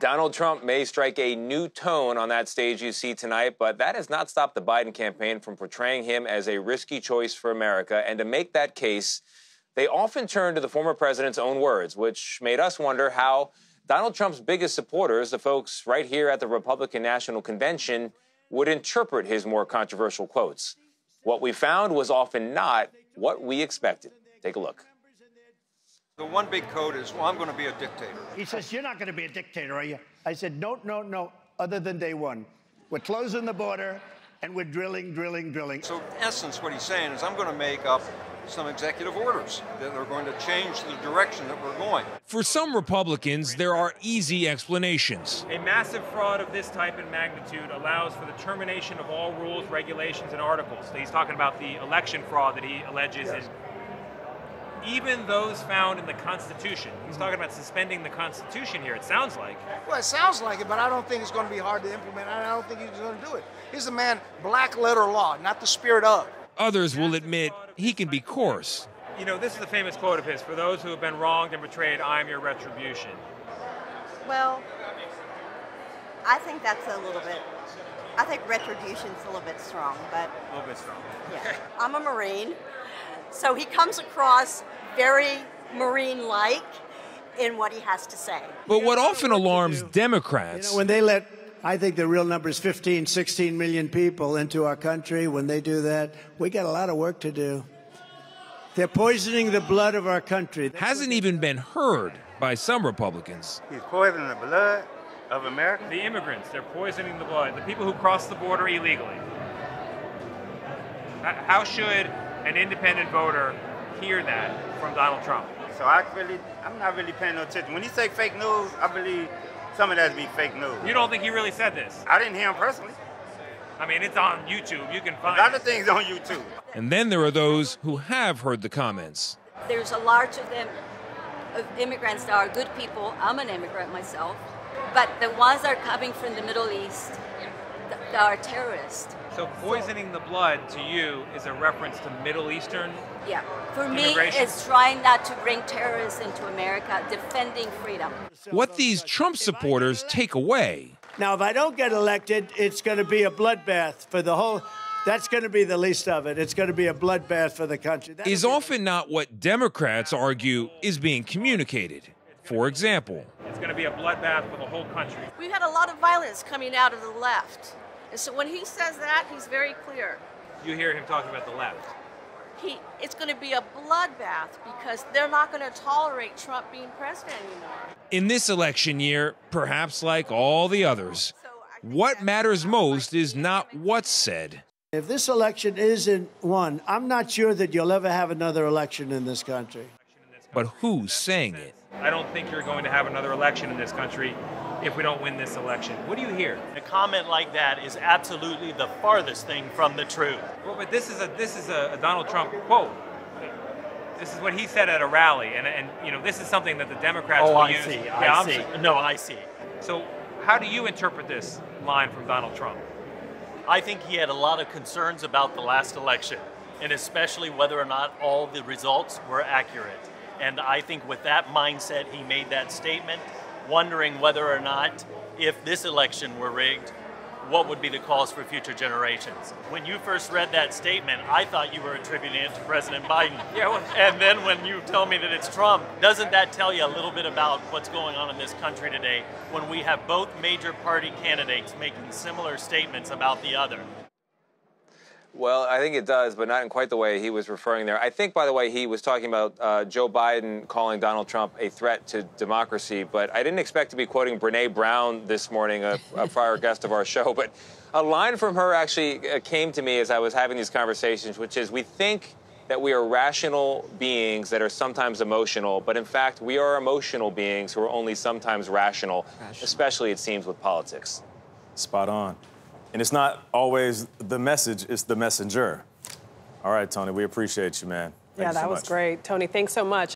Donald Trump may strike a new tone on that stage you see tonight, but that has not stopped the Biden campaign from portraying him as a risky choice for America. And to make that case, they often turn to the former president's own words, which made us wonder how Donald Trump's biggest supporters, the folks right here at the Republican National Convention, would interpret his more controversial quotes. What we found was often not what we expected. Take a look. The one big code is, well, I'm going to be a dictator. He says, you're not going to be a dictator, are you? I said, no, no, no, other than day one. We're closing the border, and we're drilling, drilling, drilling. So, in essence, what he's saying is, I'm going to make up some executive orders that are going to change the direction that we're going. For some Republicans, there are easy explanations. A massive fraud of this type and magnitude allows for the termination of all rules, regulations, and articles. So he's talking about the election fraud that he alleges is... even those found in the Constitution. He's talking about suspending the Constitution here, it sounds like. Well, it sounds like it, but I don't think it's going to be hard to implement. I don't think he's going to do it. He's a man, black letter law, not the spirit of. Others will admit he can be coarse. You know, this is a famous quote of his. For those who have been wronged and betrayed, I am your retribution. Well, I think that's a little bit... I think retribution's a little bit strong, but... A little bit strong. Yeah. I'm a Marine. So he comes across very Marine-like in what he has to say. But what often alarms Democrats... You know, when they let, I think the real number is 15, 16 million people into our country, when they do that, we got a lot of work to do. They're poisoning the blood of our country. Hasn't even been heard by some Republicans. He's poisoning the blood of America. The immigrants, they're poisoning the blood. The people who cross the border illegally. How should... an independent voter hear that from Donald Trump? So I'm not really paying no attention. When he say fake news, I believe some of that be fake news. You don't think he really said this? I didn't hear him personally. I mean, it's on YouTube. You can find a lot of things on YouTube. And then there are those who have heard the comments. There's a large of them of immigrants that are good people. I'm an immigrant myself, but the ones that are coming from the Middle East that are terrorists. So poisoning the blood, to you, is a reference to Middle Eastern immigration? Yeah. For me, it's trying not to bring terrorists into America, defending freedom. What these Trump supporters take away... Now, if I don't get elected, it's going to be a bloodbath for the whole... That's going to be the least of it. It's going to be a bloodbath for the country. Is often not what Democrats argue is being communicated. For example... It's going to be a bloodbath for the whole country. We've had a lot of violence coming out of the left. And so when he says that, he's very clear. You hear him talking about the left. It's going to be a bloodbath because they're not going to tolerate Trump being president anymore. In this election year, perhaps like all the others, what matters most is not what's said. If this election isn't won, I'm not sure that you'll ever have another election in this country. But who's saying it? I don't think you're going to have another election in this country if we don't win this election. What do you hear? A comment like that is absolutely the farthest thing from the truth. Well, but this is a Donald Trump quote. This is what he said at a rally, and you know, this is something that the Democrats will use. Oh, I see. Yeah, I see. No, I see. So how do you interpret this line from Donald Trump? I think he had a lot of concerns about the last election, and especially whether or not all the results were accurate. And I think with that mindset, he made that statement, wondering whether or not, if this election were rigged, what would be the cause for future generations. When you first read that statement, I thought you were attributing it to President Biden. And then when you tell me that it's Trump, doesn't that tell you a little bit about what's going on in this country today when we have both major party candidates making similar statements about the other? Well, I think it does, but not in quite the way he was referring there. I think, by the way, he was talking about Joe Biden calling Donald Trump a threat to democracy, but I didn't expect to be quoting Brené Brown this morning, a prior guest of our show, but a line from her actually came to me as I was having these conversations, which is, we think that we are rational beings that are sometimes emotional, but in fact, we are emotional beings who are only sometimes rational. Especially, it seems, with politics. Spot on. And it's not always the message, it's the messenger. All right, Tony, we appreciate you, man. Thank you so much. That was great. Tony, thanks so much.